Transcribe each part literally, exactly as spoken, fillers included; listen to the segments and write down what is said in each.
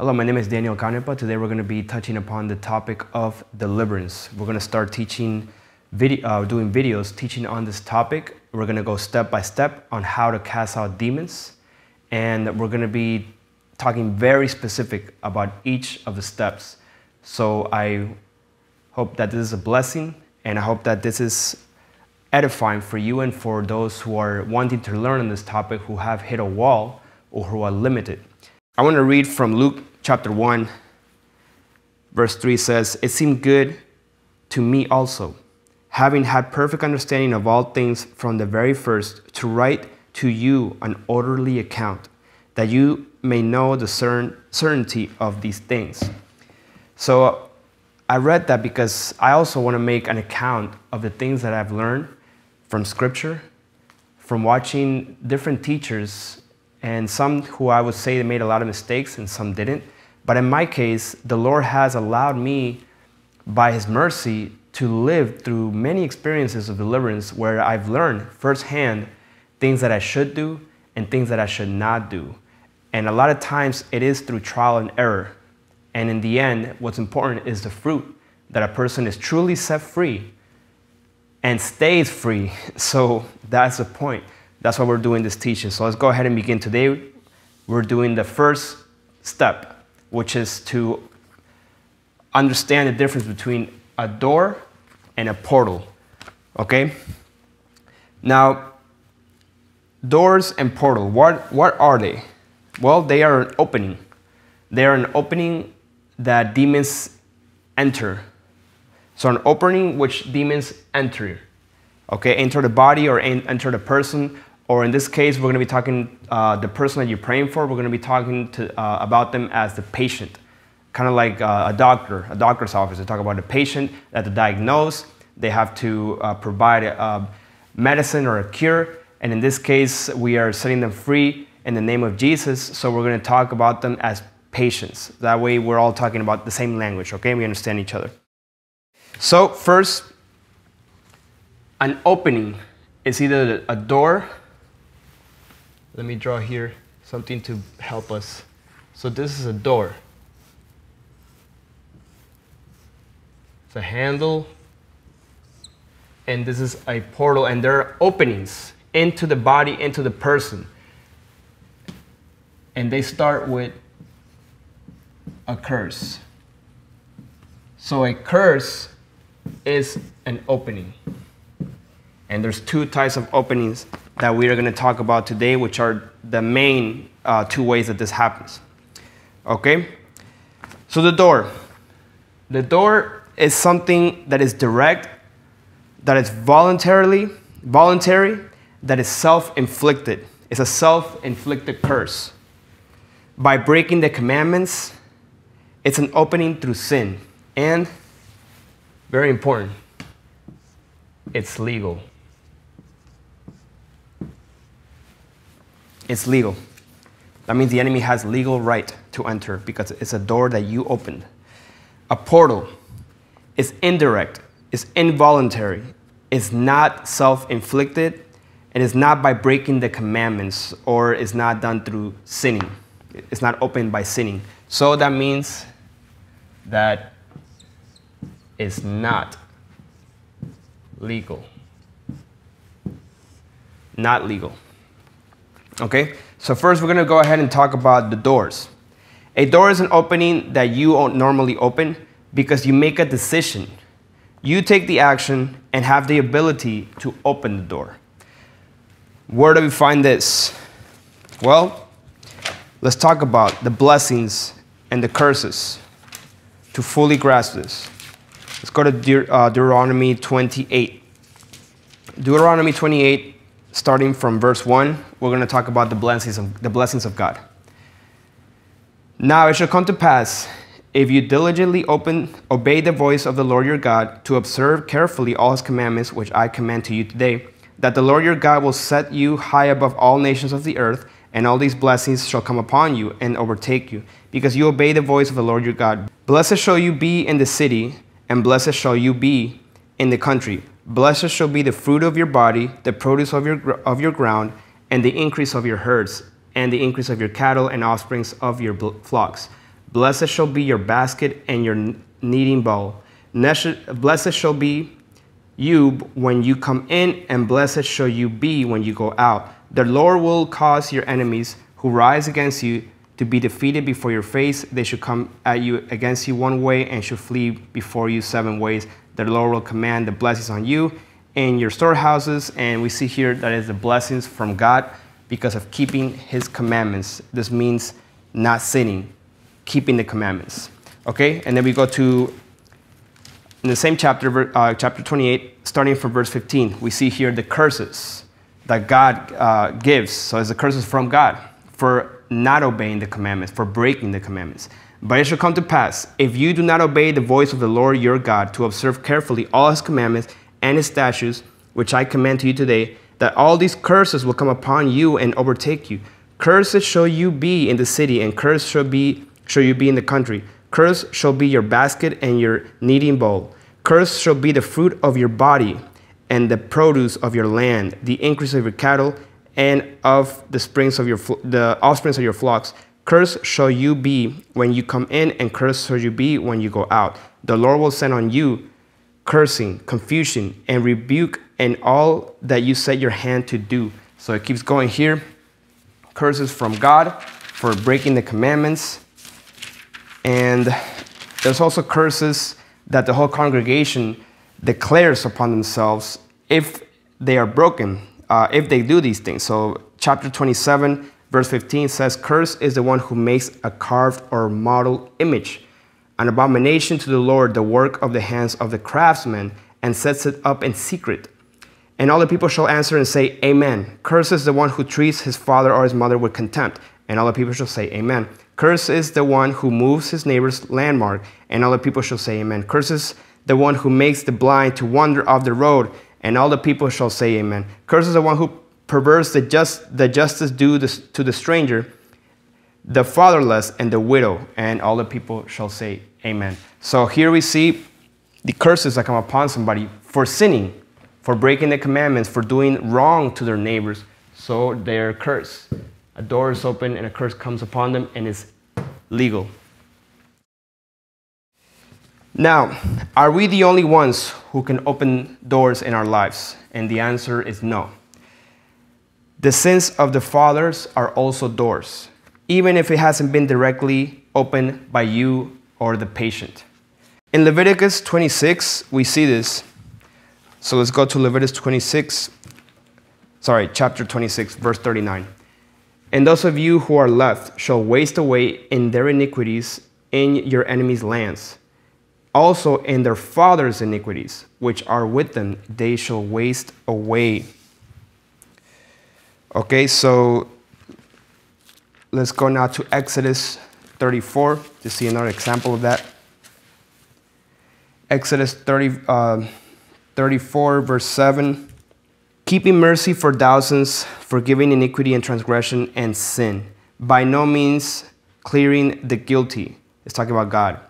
Hello, my name is Daniel Canepa. Today we're going to be touching upon the topic of deliverance. We're going to start teaching, video, uh, doing videos teaching on this topic. We're going to go step by step on how to cast out demons, and we're going to be talking very specific about each of the steps. So I hope that this is a blessing, and I hope that this is edifying for you and for those who are wanting to learn on this topic, who have hit a wall or who are limited. I want to read from Luke chapter one, verse three says, "It seemed good to me also, having had perfect understanding of all things from the very first, to write to you an orderly account, that you may know the certain certainty of these things." So I read that because I also want to make an account of the things that I've learned from Scripture, from watching different teachers, and some who I would say made a lot of mistakes and some didn't. But in my case, the Lord has allowed me, by His mercy, to live through many experiences of deliverance where I've learned firsthand things that I should do and things that I should not do. And a lot of times it is through trial and error. And in the end, what's important is the fruit, that a person is truly set free and stays free. So that's the point. That's why we're doing this teaching. So let's go ahead and begin. Today we're doing the first step, which is to understand the difference between a door and a portal, okay? Now, doors and portal, what, what are they? Well, they are an opening. They are an opening that demons enter. So an opening which demons enter, okay? Enter the body or enter the person, or in this case, we're gonna be talking uh, the person that you're praying for, we're gonna be talking to, uh, about them as the patient, kind of like uh, a doctor, a doctor's office. They talk about the patient that they diagnose, they have to uh, provide a, a medicine or a cure, and in this case, we are setting them free in the name of Jesus, so we're gonna talk about them as patients. That way we're all talking about the same language, okay? We understand each other. So first, an opening is either a door. Let me draw here something to help us. So this is a door. It's a handle, and this is a portal, and there are openings into the body, into the person. And they start with a curse. So a curse is an opening. And there's two types of openings that we are going to talk about today, which are the main uh, two ways that this happens. Okay? So the door. The door is something that is direct, that is voluntarily, voluntary, that is self-inflicted. It's a self-inflicted curse. By breaking the commandments, it's an opening through sin. And, very important, it's legal. It's legal. That means the enemy has legal right to enter because it's a door that you opened. A portal. It's indirect, it's involuntary, it's not self-inflicted, and it's not by breaking the commandments, or it's not done through sinning. It's not opened by sinning. So that means that it's not legal. Not legal. Okay? So first we're going to go ahead and talk about the doors. A door is an opening that you don't normally open, because you make a decision. You take the action and have the ability to open the door. Where do we find this? Well, let's talk about the blessings and the curses to fully grasp this. Let's go to De- uh, Deuteronomy twenty-eight. Deuteronomy twenty-eight, starting from verse one, we're going to talk about the blessings of, the blessings of God. "Now it shall come to pass, if you diligently open, obey the voice of the Lord your God, to observe carefully all his commandments, which I command to you today, that the Lord your God will set you high above all nations of the earth, and all these blessings shall come upon you and overtake you, because you obey the voice of the Lord your God. Blessed shall you be in the city, and blessed shall you be in the country. Blessed shall be the fruit of your body, the produce of your, of your ground, and the increase of your herds, and the increase of your cattle, and offsprings of your flocks. Blessed shall be your basket and your kneading bowl. Blessed shall be you when you come in, and blessed shall you be when you go out. The Lord will cause your enemies who rise against you to be defeated before your face. They should come at you against you one way and should flee before you seven ways. The Lord will command the blessings on you and your storehouses. And we see here that is the blessings from God because of keeping his commandments. This means not sinning, keeping the commandments. Okay, and then we go to, in the same chapter, uh, chapter twenty-eight, starting from verse fifteen, we see here the curses that God uh, gives. So it's the curses from God for not obeying the commandments, for breaking the commandments. But it shall come to pass, if you do not obey the voice of the Lord your God, to observe carefully all his commandments and his statutes, which I command to you today, that all these curses will come upon you and overtake you. Cursed shall you be in the city, and cursed shall be shall you be in the country. Cursed shall be your basket and your kneading bowl. Cursed shall be the fruit of your body and the produce of your land, the increase of your cattle and of the springs of your the offsprings of your flocks. Cursed shall you be when you come in, and cursed shall you be when you go out. The Lord will send on you cursing, confusion, and rebuke, and all that you set your hand to do. So it keeps going here. Curses from God for breaking the commandments. And there's also curses that the whole congregation declares upon themselves if they are broken, uh, if they do these things. So chapter twenty-seven, verse fifteen says, "Cursed is the one who makes a carved or model image, an abomination to the Lord, the work of the hands of the craftsman, and sets it up in secret." And all the people shall answer and say, "Amen." Cursed is the one who treats his father or his mother with contempt. And all the people shall say, "Amen." Cursed is the one who moves his neighbor's landmark, and all the people shall say, "Amen." Cursed is the one who makes the blind to wander off the road, and all the people shall say, "Amen." Cursed is the one who perverts the just the justice due to the stranger, the fatherless, and the widow, and all the people shall say, "Amen." So here we see the curses that come upon somebody for sinning, for breaking the commandments, for doing wrong to their neighbors. So they are cursed. A door is open and a curse comes upon them and is legal. Now, are we the only ones who can open doors in our lives? And the answer is no. The sins of the fathers are also doors, even if it hasn't been directly opened by you or the patient. In Leviticus twenty-six, we see this. So let's go to Leviticus twenty-six, sorry, chapter twenty-six, verse thirty-nine. "And those of you who are left shall waste away in their iniquities in your enemies' lands. Also in their fathers' iniquities, which are with them, they shall waste away." Okay, so let's go now to Exodus thirty-four to see another example of that. Exodus thirty, uh, thirty-four, verse seven. "Keeping mercy for thousands, forgiving iniquity and transgression and sin, by no means clearing the guilty." It's talking about God.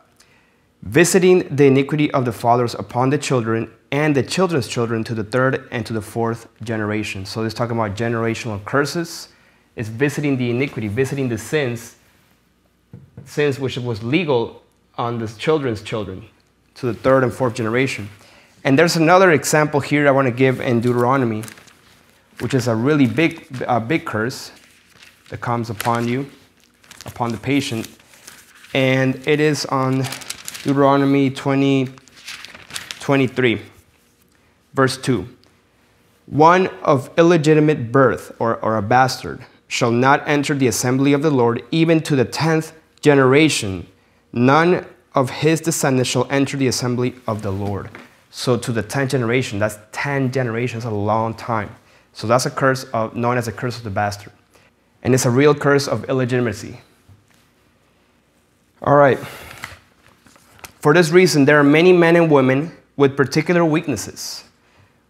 "Visiting the iniquity of the fathers upon the children and the children's children to the third and to the fourth generation." So it's talking about generational curses. It's visiting the iniquity, visiting the sins, sins which was legal on the children's children to the third and fourth generation. And there's another example here I want to give in Deuteronomy, which is a really big, a big curse that comes upon you, upon the patient. And it is on Deuteronomy twenty, twenty-three, verse two. "One of illegitimate birth, or, or a bastard, shall not enter the assembly of the Lord, even to the tenth generation. None of his descendants shall enter the assembly of the Lord." So to the tenth generation, that's ten generations, a long time. So that's a curse of, known as a curse of the bastard. And it's a real curse of illegitimacy. All right. "For this reason, there are many men and women with particular weaknesses,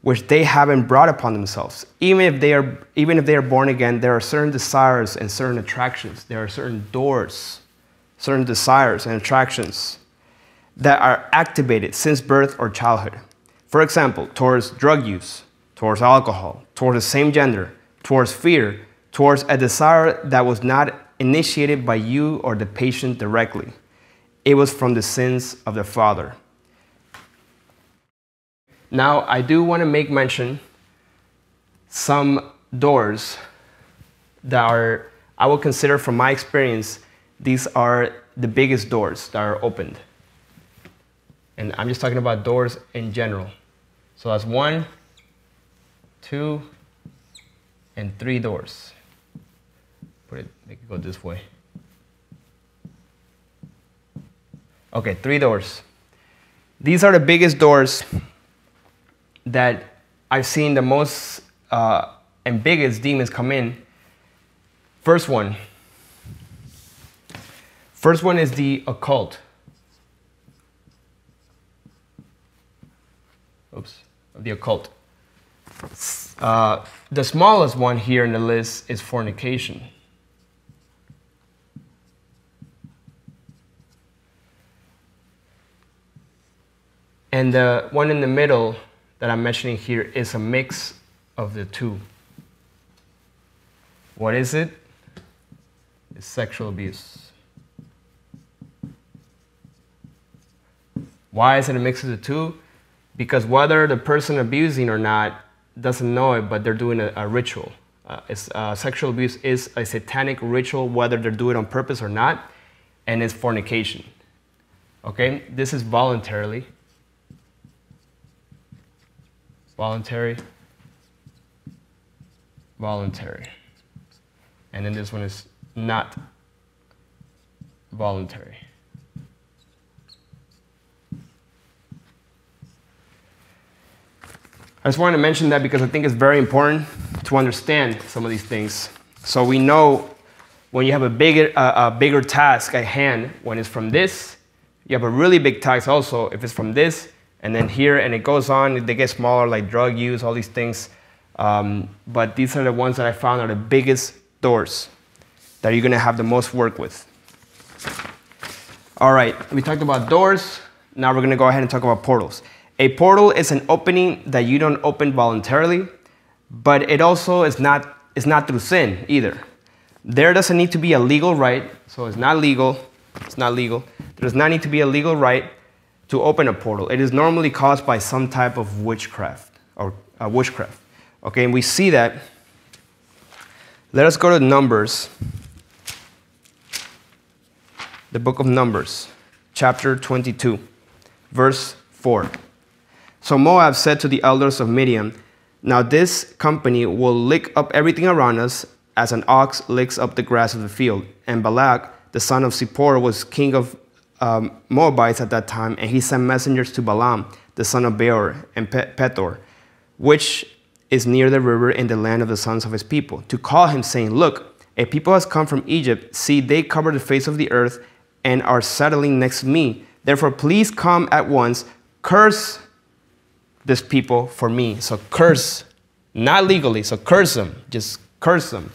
which they haven't brought upon themselves. Even if they are, even if they are born again, there are certain desires and certain attractions. There are certain doors, certain desires and attractions that are activated since birth or childhood. For example, towards drug use, towards alcohol, towards the same gender, towards fear, towards a desire that was not initiated by you or the patient directly. It was from the sins of the father. Now, I do want to make mention some doors that are, I will consider from my experience, these are the biggest doors that are opened. And I'm just talking about doors in general. So that's one, two, and three doors. Put it, make it go this way. Okay, three doors. These are the biggest doors that I've seen the most uh, and biggest demons come in. First one. First one is the occult. Oops, the occult. Uh, the smallest one here in the list is fornication. And the one in the middle that I'm mentioning here is a mix of the two. What is it? It's sexual abuse. Why is it a mix of the two? Because whether the person abusing or not doesn't know it, but they're doing a, a ritual. Uh, it's, uh, sexual abuse is a satanic ritual, whether they're doing it on purpose or not, and it's fornication. Okay, this is voluntarily. Voluntary, voluntary. And then this one is not voluntary. I just wanted to mention that because I think it's very important to understand some of these things. So we know when you have a bigger, uh, a bigger task at hand, when it's from this, you have a really big task also if it's from this, and then here, and it goes on, they get smaller, like drug use, all these things. Um, but these are the ones that I found are the biggest doors that you're gonna have the most work with. All right, we talked about doors. Now we're gonna go ahead and talk about portals. A portal is an opening that you don't open voluntarily, but it also is not, it's not through sin either. There doesn't need to be a legal right, so it's not legal, it's not legal. There does not need to be a legal right to open a portal. It is normally caused by some type of witchcraft or uh, witchcraft. Okay, and we see that. Let us go to Numbers, the book of Numbers, chapter twenty-two, verse four. So Moab said to the elders of Midian, "Now this company will lick up everything around us as an ox licks up the grass of the field." And Balak, the son of Zippor, was king of Um, Moabites at that time, and he sent messengers to Balaam, the son of Beor, and Pe Pethor, which is near the river in the land of the sons of his people, to call him, saying, "Look, a people has come from Egypt. See, they cover the face of the earth and are settling next to me. Therefore, please come at once, curse this people for me." So curse, not legally, so curse them, just curse them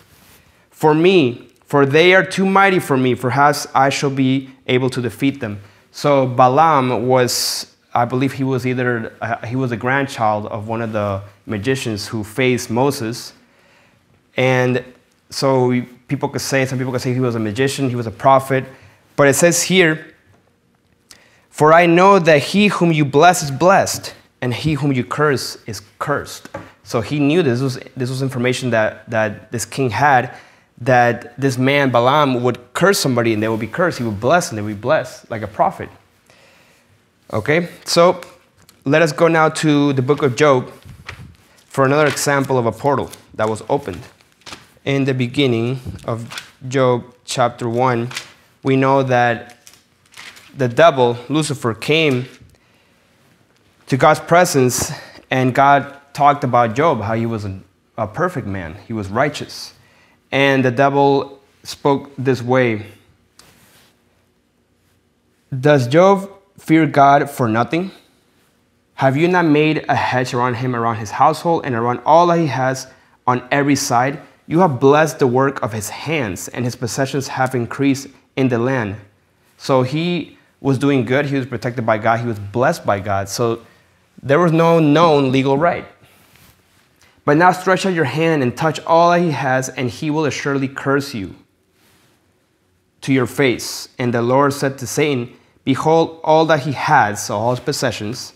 for me. "For they are too mighty for me, perhaps I shall be able to defeat them." So Balaam was, I believe he was either, uh, he was a grandchild of one of the magicians who faced Moses. And so we, people could say, some people could say he was a magician, he was a prophet. But it says here, "For I know that he whom you bless is blessed, and he whom you curse is cursed." So he knew this was, this was information that, that this king had, that this man, Balaam, would curse somebody and they would be cursed. He would bless and they would be blessed, like a prophet. Okay, so let us go now to the book of Job for another example of a portal that was opened. In the beginning of Job chapter one, we know that the devil, Lucifer, came to God's presence, and God talked about Job, how he was a, a perfect man, he was righteous. And the devil spoke this way, "Does Job fear God for nothing? Have you not made a hedge around him, around his household, and around all that he has on every side? You have blessed the work of his hands, and his possessions have increased in the land." So he was doing good. He was protected by God. He was blessed by God. So there was no known legal right. "But now stretch out your hand and touch all that he has, and he will assuredly curse you." to your face. And the Lord said to Satan, behold, all that he has, so all his possessions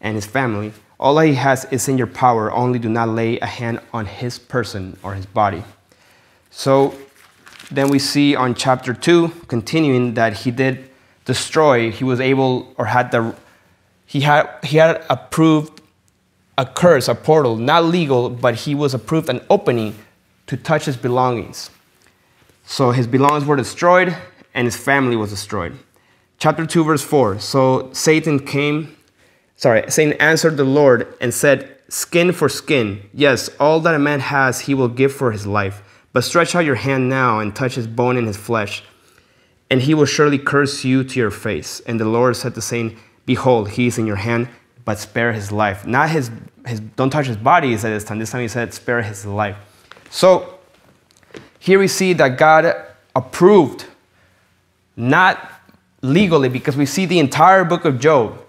and his family, all that he has is in your power, only do not lay a hand on his person or his body. So then we see on chapter two, continuing, that he did destroy, he was able, or had the, he had, he had approved a curse, a portal, not legal, but he was approved an opening to touch his belongings. So his belongings were destroyed and his family was destroyed. Chapter two, verse four, so Satan came, sorry, Satan answered the Lord and said, skin for skin, yes, all that a man has he will give for his life, but stretch out your hand now and touch his bone and his flesh, and he will surely curse you to your face. And the Lord said to Satan, behold, he is in your hand, but spare his life. Not his, his don't touch his body, he said this time. This time he said, spare his life. So here we see that God approved, not legally, because we see the entire book of Job,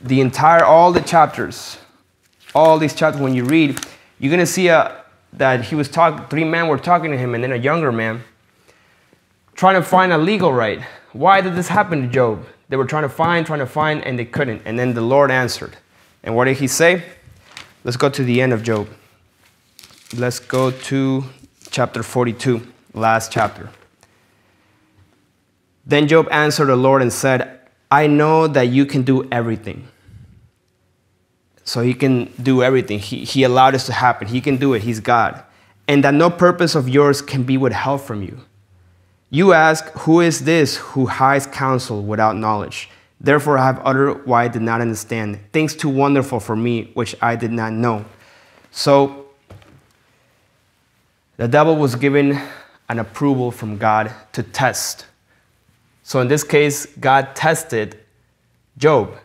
the entire, all the chapters, all these chapters, when you read, you're going to see a, that he was talking, three men were talking to him, and then a younger man, trying to find a legal right. Why did this happen to Job? They were trying to find, trying to find, and they couldn't. And then the Lord answered. And what did he say? Let's go to the end of Job. Let's go to chapter forty-two, last chapter. Then Job answered the Lord and said, I know that you can do everything. So he can do everything. He, he allowed this to happen. He can do it. He's God. And that no purpose of yours can be withheld from you. You ask, who is this who hides counsel without knowledge? Therefore I have uttered why I did not understand, things too wonderful for me, which I did not know. So the devil was given an approval from God to test. So in this case, God tested Job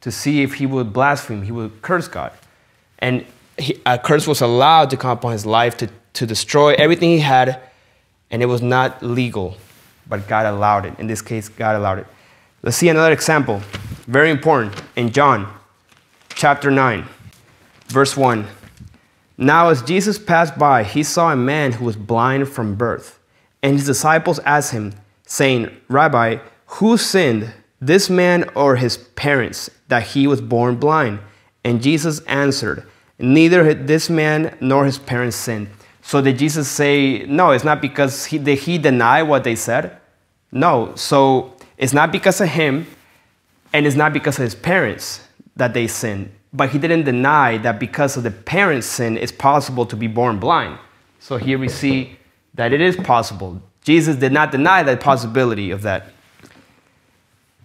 to see if he would blaspheme, he would curse God. And he, a curse was allowed to come upon his life to, to destroy everything he had, and it was not legal, but God allowed it. In this case, God allowed it. Let's see another example, very important, in John chapter nine, verse one. Now as Jesus passed by, he saw a man who was blind from birth, and his disciples asked him, saying, Rabbi, who sinned, this man or his parents, that he was born blind? And Jesus answered, neither this man nor his parents sinned. So did Jesus say, no, it's not because he, did he deny what they said? No, so it's not because of him, and it's not because of his parents that they sinned. But he didn't deny that because of the parents' sin, it's possible to be born blind. So here we see that it is possible. Jesus did not deny that possibility of that.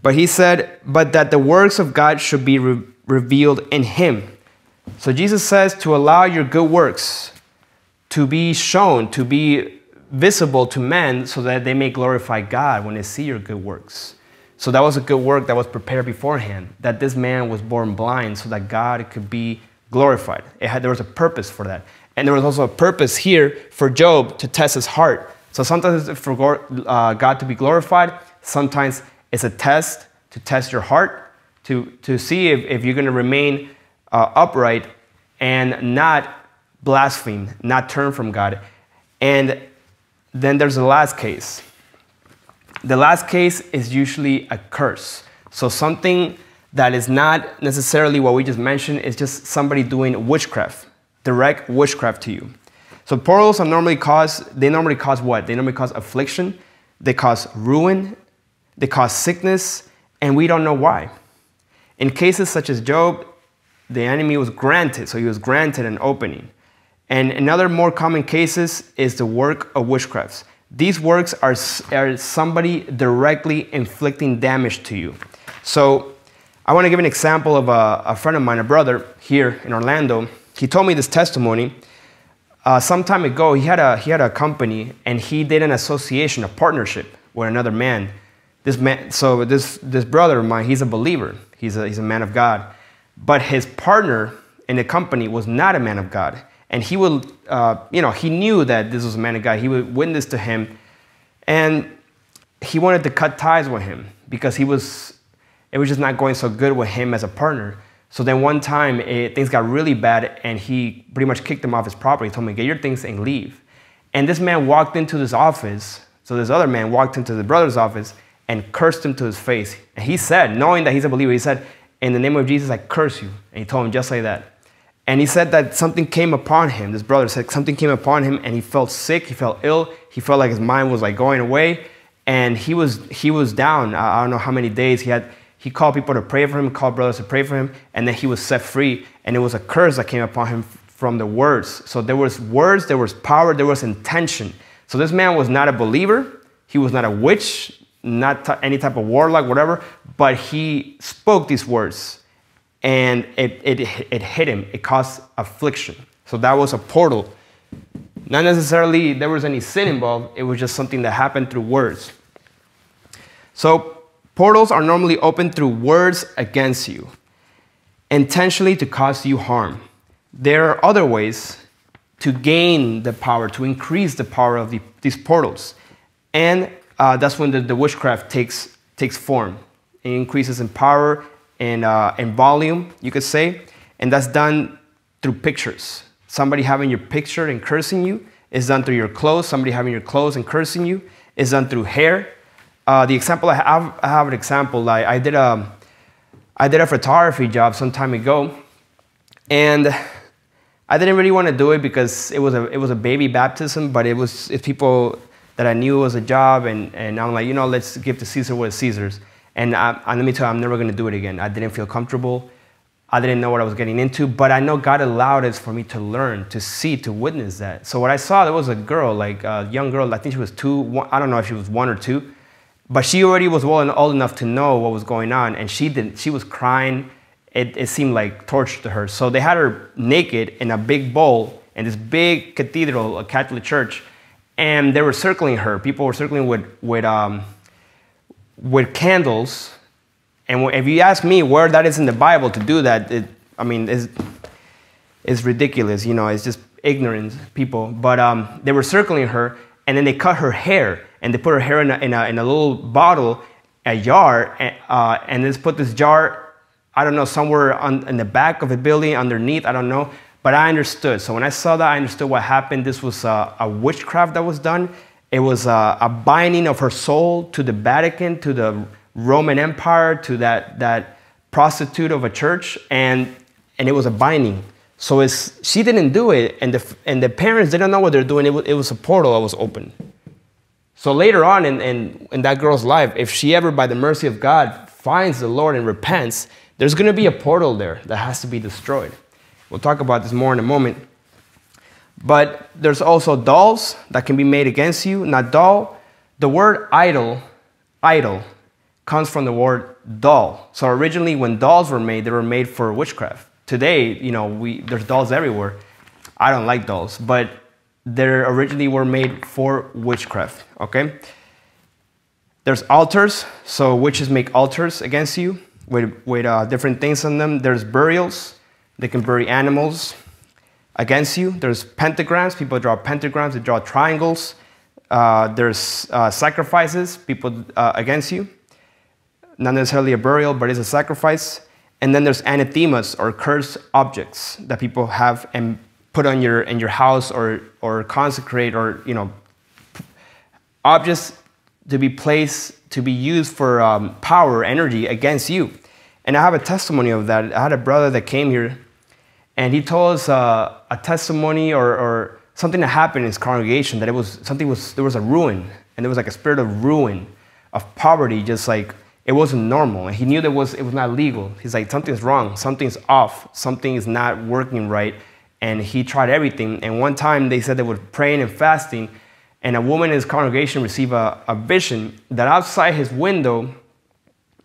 But he said, but that the works of God should be re revealed in him. So Jesus says to allow your good works to be shown, to be visible to men, so that they may glorify God when they see your good works. So that was a good work that was prepared beforehand, that this man was born blind so that God could be glorified. It had, there was a purpose for that. And there was also a purpose here for Job to test his heart. So sometimes it's for uh, God to be glorified. Sometimes it's a test to test your heart, to, to see if, if you're going to remain uh, upright and not blaspheme, not turn from God. And then there's the last case. The last case is usually a curse. So something that is not necessarily what we just mentioned is just somebody doing witchcraft, direct witchcraft to you. So portals are normally cause, they normally cause what? They normally cause affliction, they cause ruin, they cause sickness, and we don't know why. In cases such as Job, the enemy was granted, so he was granted an opening. And another more common cases is the work of witchcrafts. These works are, are somebody directly inflicting damage to you. So I want to give an example of a, a friend of mine, a brother here in Orlando. He told me this testimony. Uh, some time ago, he had, a, he had a company, and he did an association, a partnership with another man. This man, so this, this brother of mine, he's a believer. He's a, he's a man of God. But his partner in the company was not a man of God. And he would, uh, you know, he knew that this was a man of God. He would witness to him. And he wanted to cut ties with him because he was, it was just not going so good with him as a partner. So then one time, it, things got really bad, and he pretty much kicked him off his property. He told him, get your things and leave. And this man walked into this office So this other man walked into the brother's office and cursed him to his face. And he said, knowing that he's a believer, he said, in the name of Jesus, I curse you. And he told him just like that. And he said that something came upon him. This brother said something came upon him and he felt sick. He felt ill. He felt like his mind was like going away. And he was, he was down. I don't know how many days he had. He called people to pray for him, called brothers to pray for him. And then he was set free. And it was a curse that came upon him from the words. So there was words, there was power, there was intention. So this man was not a believer. He was not a witch, not any type of warlock, whatever. But he spoke these words. And it, it, it hit him. It caused affliction. So that was a portal. Not necessarily there was any sin involved. It was just something that happened through words. So portals are normally opened through words against you, intentionally to cause you harm. There are other ways to gain the power, to increase the power of the, these portals. And uh, that's when the, the witchcraft takes, takes form. It increases in power and uh, in volume, you could say, and that's done through pictures. Somebody having your picture and cursing you is done through your clothes. Somebody having your clothes and cursing you is done through hair. Uh, the example I have, I have an example. I, I did a, I did a photography job some time ago, and I didn't really want to do it because it was a it was a baby baptism, but it was it's people that I knew was a job, and and I'm like, you know, let's give to Caesar what is Caesar's. And I, I, let me tell you, I'm never going to do it again. I didn't feel comfortable. I didn't know what I was getting into. But I know God allowed it for me to learn, to see, to witness that. So what I saw, there was a girl, like a young girl. I think she was two. One, I don't know if she was one or two. But she already was well and old enough to know what was going on. And she, didn't, she was crying. It, it seemed like torture to her. So they had her naked in a big bowl in this big cathedral, a Catholic church. And they were circling her. People were circling with... with um, with candles, and if you ask me where that is in the Bible to do that, it, I mean, it's, it's ridiculous, you know, it's just ignorant people. But um, they were circling her, and then they cut her hair, and they put her hair in a, in a, in a little bottle, a jar, and, uh, and just put this jar, I don't know, somewhere on, in the back of a building, underneath, I don't know, but I understood. So when I saw that, I understood what happened. This was a, a witchcraft that was done. It was a, a binding of her soul to the Vatican, to the Roman Empire, to that, that prostitute of a church, and, and it was a binding. So it's, she didn't do it, and the, and the parents didn't know what they're doing. It was, it was a portal that was open. So later on in, in, in that girl's life, if she ever, by the mercy of God, finds the Lord and repents, there's going to be a portal there that has to be destroyed. We'll talk about this more in a moment. But there's also dolls that can be made against you. Not doll. The word idol, idol, comes from the word doll. So originally, when dolls were made, they were made for witchcraft. Today, you know, we there's dolls everywhere. I don't like dolls, but they originally were made for witchcraft. Okay. There's altars. So witches make altars against you with with uh, different things on them. There's burials. They can bury animals against you. There's pentagrams. People draw pentagrams. They draw triangles. Uh, there's uh, sacrifices, people uh, against you. Not necessarily a burial, but it's a sacrifice. And then there's anathemas, or cursed objects that people have and put on your, in your house, or, or consecrate, or, you know, objects to be placed, to be used for um, power, energy against you. And I have a testimony of that. I had a brother that came here, and he told us uh, a testimony or, or something that happened in his congregation, that it was something was there was a ruin, and there was like a spirit of ruin, of poverty, just like it wasn't normal. And he knew that was it was not legal. He's like, something's wrong, something's off, something is not working right. And he tried everything. And one time they said they were praying and fasting, and a woman in his congregation received a, a vision that outside his window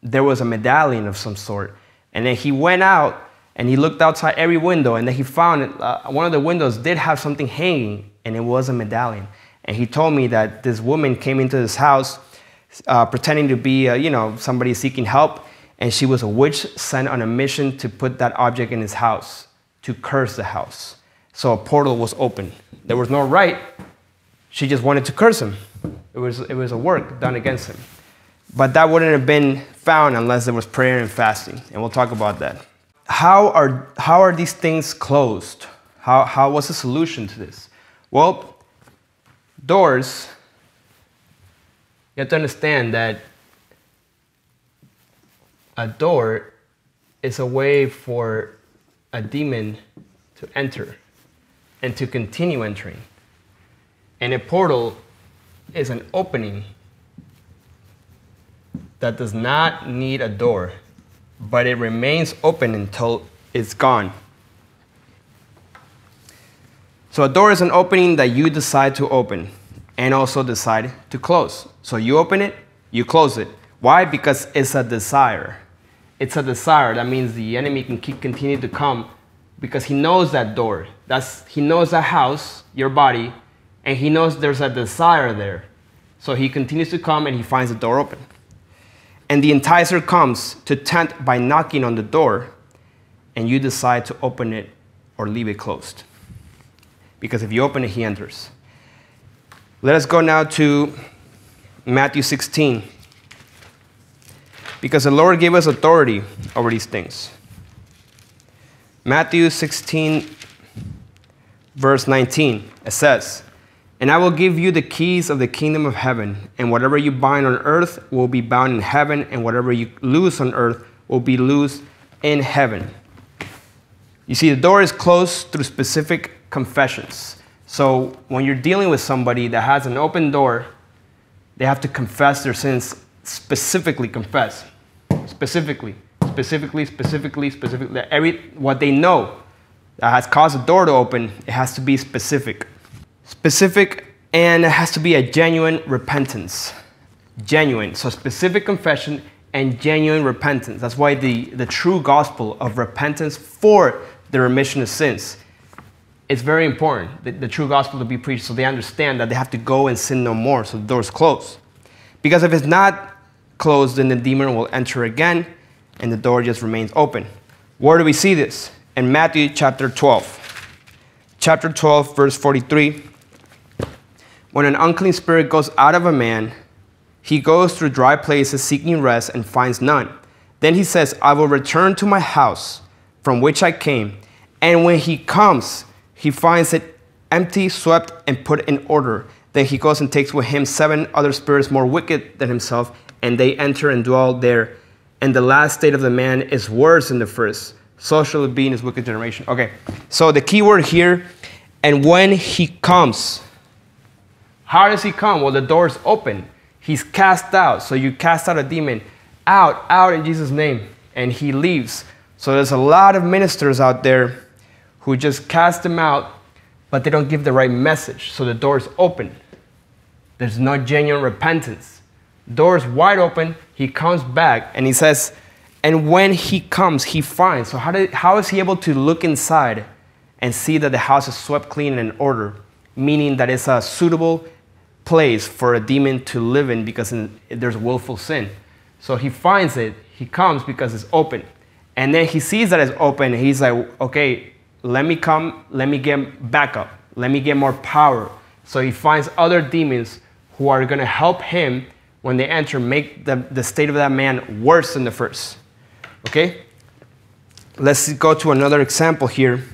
there was a medallion of some sort. And then he went out. And he looked outside every window, and then he found it, uh, one of the windows did have something hanging, and it was a medallion. And he told me that this woman came into this house uh, pretending to be, uh, you know, somebody seeking help, and she was a witch sent on a mission to put that object in his house, to curse the house. So a portal was open. There was no right. She just wanted to curse him. It was, it was a work done against him. But that wouldn't have been found unless there was prayer and fasting, and we'll talk about that. How are, how are these things closed? How, how was the solution to this? Well, doors You have to understand that a door is a way for a demon to enter and to continue entering. And a portal is an opening that does not need a door, but it remains open until it's gone. So a door is an opening that you decide to open and also decide to close. So you open it, you close it. Why? Because it's a desire. It's a desire. That means the enemy can keep continue to come because he knows that door. That's, he knows that house, your body, and he knows there's a desire there. So he continues to come and he finds the door open. And the enticer comes to tempt by knocking on the door, and you decide to open it or leave it closed. Because if you open it, he enters. Let us go now to Matthew sixteen. Because the Lord gave us authority over these things. Matthew sixteen, verse nineteen, it says, "And I will give you the keys of the kingdom of heaven, and whatever you bind on earth will be bound in heaven, and whatever you loose on earth will be loosed in heaven." You see, the door is closed through specific confessions. So when you're dealing with somebody that has an open door, they have to confess their sins. Specifically confess, specifically, specifically, specifically, specifically. Every, what they know that has caused the door to open, it has to be specific. Specific, and it has to be a genuine repentance. Genuine, so specific confession and genuine repentance. That's why the, the true gospel of repentance for the remission of sins is very important, the, the true gospel to be preached, so they understand that they have to go and sin no more, so the door's closed. Because if it's not closed, then the demon will enter again, and the door just remains open. Where do we see this? In Matthew chapter twelve. Chapter twelve, verse forty-three. "When an unclean spirit goes out of a man, he goes through dry places seeking rest and finds none. Then he says, 'I will return to my house from which I came.' And when he comes, he finds it empty, swept, and put in order. Then he goes and takes with him seven other spirits more wicked than himself, and they enter and dwell there. And the last state of the man is worse than the first. So shall it be in his wicked generation." Okay, so the key word here, "and when he comes." How does he come? Well, the door is open. He's cast out. So you cast out a demon. Out, out in Jesus' name. And he leaves. So there's a lot of ministers out there who just cast him out, but they don't give the right message, so the door is open. There's no genuine repentance. Door is wide open, he comes back, and he says, and when he comes, he finds. So how, did, how is he able to look inside and see that the house is swept clean and in order, meaning that it's a suitable place for a demon to live in because there's willful sin. So he finds it, he comes because it's open. And then he sees that it's open, and he's like, okay, let me come, let me get back up, let me get more power. So he finds other demons who are going to help him when they enter, make the, the state of that man worse than the first. Okay? Let's go to another example here.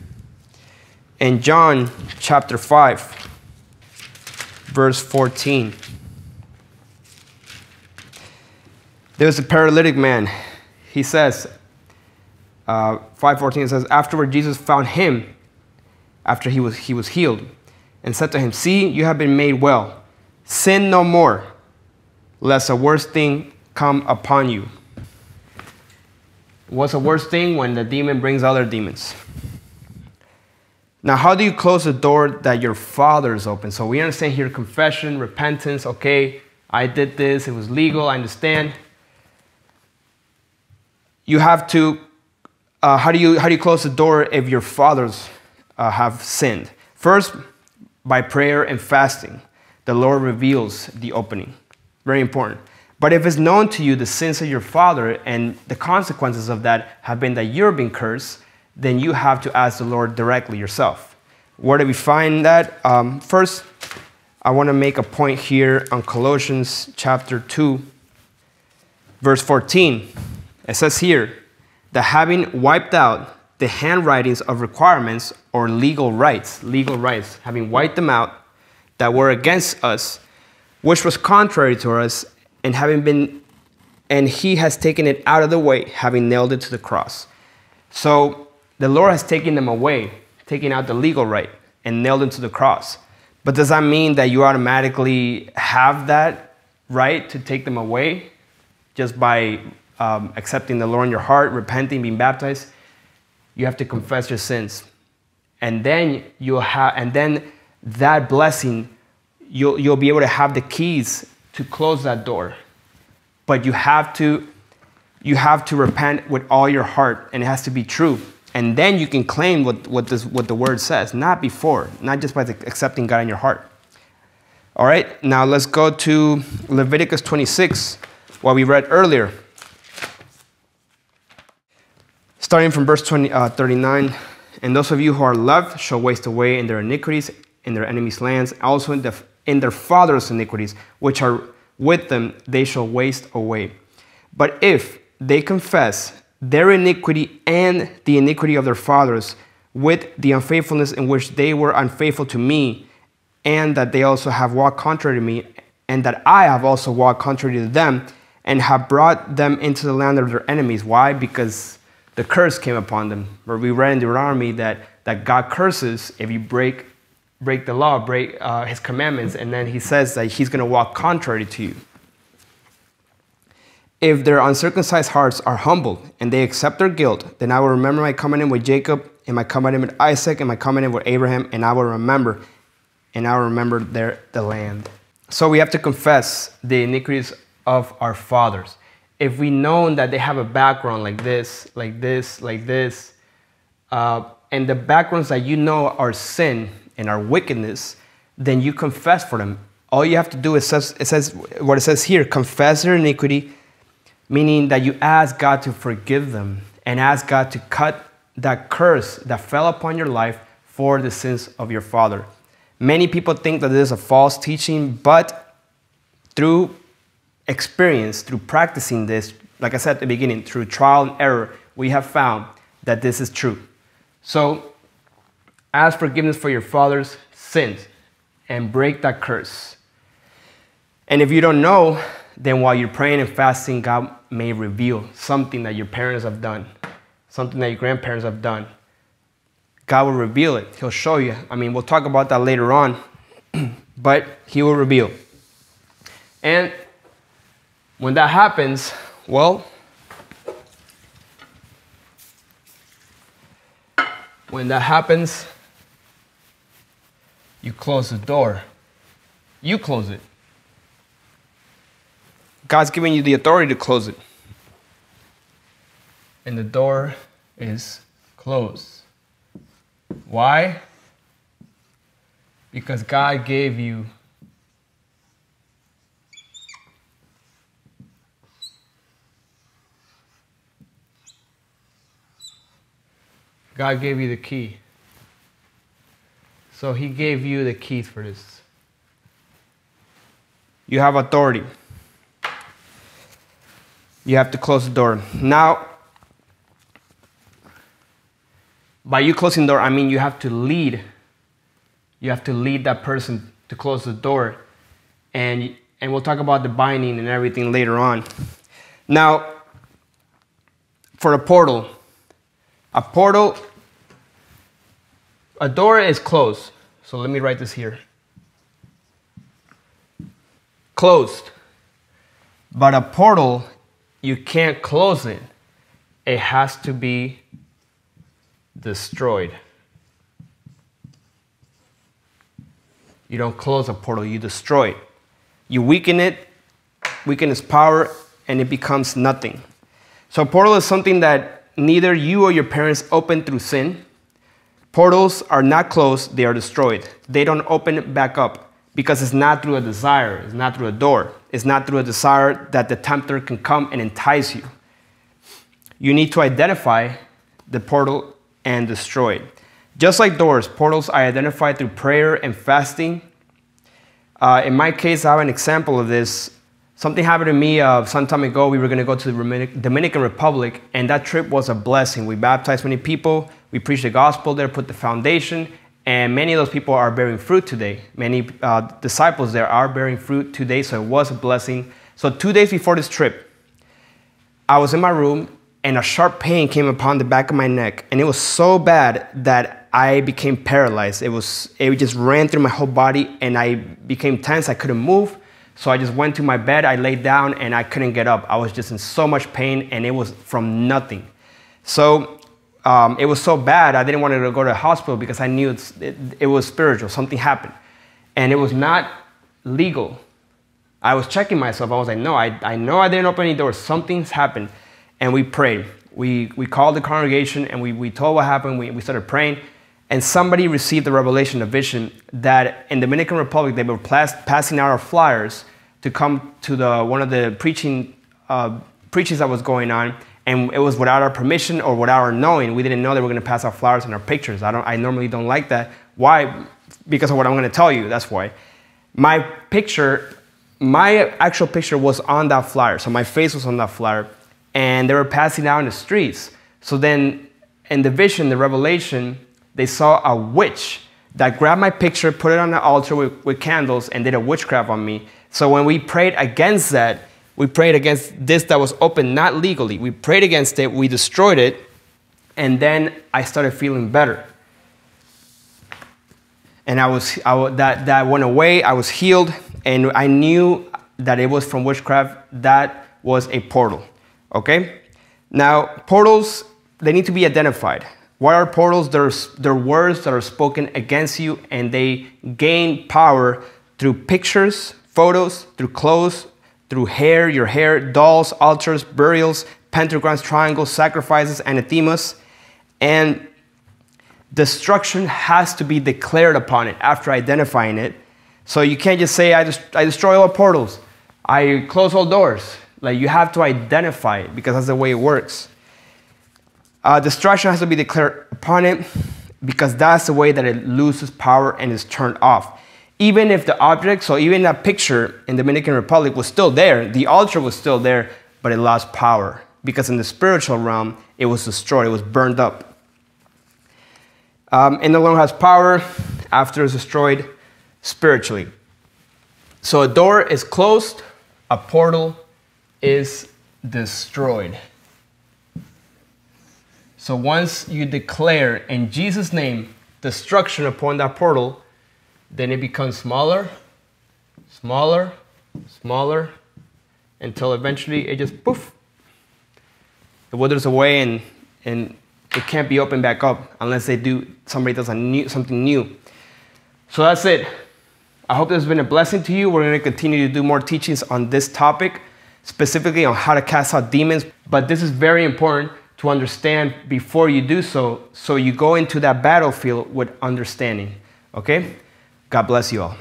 In John chapter five, verse fourteen. There was a paralytic man. He says, Uh, five fourteen, it says, "Afterward Jesus found him," after he was, he was healed, "and said to him, 'See, you have been made well. Sin no more, lest a worse thing come upon you.'" What's a worse thing? When the demon brings other demons. Now, how do you close the door that your Father is open? So we understand here confession, repentance. Okay, I did this. It was legal. I understand. You have to Uh, how do you how do you close the door if your fathers uh, have sinned? First, by prayer and fasting, the Lord reveals the opening. Very important. But if it's known to you the sins of your father and the consequences of that have been that you're being cursed, then you have to ask the Lord directly yourself. Where do we find that? Um, first, I want to make a point here on Colossians chapter two, verse fourteen. It says here, that having wiped out the handwritings of requirements or legal rights, legal rights, having wiped them out that were against us, which was contrary to us, and having been, and he has taken it out of the way, having nailed it to the cross. So the Lord has taken them away, taking out the legal right, and nailed them to the cross. But does that mean that you automatically have that right to take them away just by um, accepting the Lord in your heart, repenting, being baptized? You have to confess your sins, and then you'll have, and then that blessing, you'll you'll be able to have the keys to close that door. But you have to, you have to repent with all your heart, and it has to be true. And then you can claim what, what, this, what the word says, not before, not just by the, accepting God in your heart. All right, now let's go to Leviticus twenty-six, what we read earlier. Starting from verse twenty, uh, thirty-nine, and those of you who are left shall waste away in their iniquities, in their enemies' lands, also in, the, in their fathers' iniquities, which are with them, they shall waste away. But if they confess their iniquity and the iniquity of their fathers with the unfaithfulness in which they were unfaithful to me, and that they also have walked contrary to me, and that I have also walked contrary to them, and have brought them into the land of their enemies. Why? Because the curse came upon them. Where we read in Deuteronomy that, that God curses if you break, break the law, break uh, his commandments, and then he says that he's going to walk contrary to you. If their uncircumcised hearts are humbled and they accept their guilt, then I will remember my covenant with Jacob and my covenant with Isaac and my covenant with Abraham, and I will remember, and I will remember their, the land. So we have to confess the iniquities of our fathers. If we know that they have a background like this, like this, like this, uh, and the backgrounds that you know are sin and are wickedness, then you confess for them. All you have to do is, says, it says what it says here, confess their iniquity, meaning that you ask God to forgive them and ask God to cut that curse that fell upon your life for the sins of your father. Many people think that this is a false teaching, but through experience, through practicing this, like I said at the beginning, through trial and error, we have found that this is true. So ask forgiveness for your father's sins and break that curse. And if you don't know, then while you're praying and fasting, God may reveal something that your parents have done, something that your grandparents have done. God will reveal it. He'll show you. I mean, we'll talk about that later on, but he will reveal. And when that happens, well, when that happens, you close the door. You close it. God's giving you the authority to close it. And the door is closed. Why? Because God gave you God gave you the key. So he gave you the keys for this. You have authority. You have to close the door. Now, by you closing the door, I mean you have to lead. You have to lead that person to close the door. And, and we'll talk about the binding and everything later on. Now, for a portal. A portal, a door is closed. So let me write this here. Closed. But a portal, you can't close it. It has to be destroyed. You don't close a portal, you destroy it. You weaken it, weaken its power, and it becomes nothing. So a portal is something that neither you or your parents opened through sin. Portals are not closed, they are destroyed. They don't open back up because it's not through a desire, it's not through a door. It's not through a desire that the tempter can come and entice you. You need to identify the portal and destroy it. Just like doors, portals I identify through prayer and fasting. Uh, in my case, I have an example of this. Something happened to me uh, some time ago. We were going to go to the Dominican Republic, and that trip was a blessing. We baptized many people. We preached the gospel there, put the foundation. And many of those people are bearing fruit today. Many uh, disciples there are bearing fruit today, so it was a blessing. So two days before this trip, I was in my room and a sharp pain came upon the back of my neck. And it was so bad that I became paralyzed. It was, it just ran through my whole body and I became tense. I couldn't move. So I just went to my bed. I laid down and I couldn't get up. I was just in so much pain and it was from nothing. So um, it was so bad, I didn't want to go to the hospital because I knew it's, it, it was spiritual. Something happened. And it was not legal. I was checking myself. I was like, no, I, I know I didn't open any doors. Something's happened. And we prayed. We, we called the congregation and we, we told what happened. We, we started praying. And somebody received the revelation, a vision, that in the Dominican Republic, they were passing out our flyers to come to the, one of the preaching, uh, preachings that was going on. And it was without our permission or without our knowing. We didn't know they were going to pass out flyers and our pictures. I, don't, I normally don't like that. Why? Because of what I'm going to tell you. That's why. My picture, my actual picture was on that flyer. So my face was on that flyer. And they were passing out in the streets. So then in the vision, the revelation, they saw a witch that grabbed my picture, put it on the altar with, with candles, and did a witchcraft on me. So when we prayed against that, we prayed against this that was open, not legally. We prayed against it. We destroyed it. And then I started feeling better. And I was, I, that, that went away. I was healed. And I knew that it was from witchcraft. That was a portal. Okay? Now, portals, they need to be identified. What are portals? They're, they're words that are spoken against you, and they gain power through pictures, photos, through clothes, through hair, your hair, dolls, altars, burials, pentagrams, triangles, sacrifices, anathemas. And destruction has to be declared upon it after identifying it. So you can't just say, I, dest I destroy all portals. I close all doors. Like, you have to identify it because that's the way it works. Uh, destruction has to be declared upon it because that's the way that it loses power and is turned off. Even if the object, so even that picture in the Dominican Republic was still there, the altar was still there, but it lost power because in the spiritual realm, it was destroyed, it was burned up. Um, and the Lord has power after it's destroyed spiritually. So a door is closed, a portal is destroyed. So once you declare in Jesus' name destruction upon that portal, then it becomes smaller, smaller, smaller, until eventually it just poof. It withers away and, and it can't be opened back up unless they do, somebody does a new, something new. So that's it. I hope this has been a blessing to you. We're going to continue to do more teachings on this topic, specifically on how to cast out demons. But this is very important to understand before you do so, so you go into that battlefield with understanding. Okay? God bless you all.